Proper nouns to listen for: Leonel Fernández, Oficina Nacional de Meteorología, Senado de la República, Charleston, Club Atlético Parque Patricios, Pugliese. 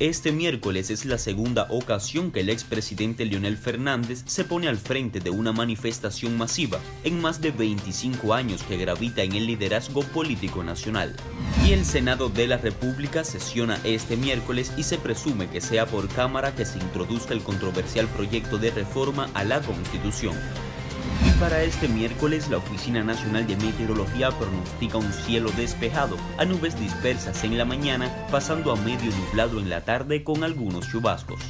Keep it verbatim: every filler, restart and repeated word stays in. Este miércoles es la segunda ocasión que el expresidente Leonel Fernández se pone al frente de una manifestación masiva en más de veinticinco años que gravita en el liderazgo político nacional. Y el Senado de la República sesiona este miércoles y se presume que sea por Cámara que se introduzca el controversial proyecto de reforma a la Constitución. Y para este miércoles, la Oficina Nacional de Meteorología pronostica un cielo despejado, a nubes dispersas en la mañana, pasando a medio nublado en la tarde con algunos chubascos.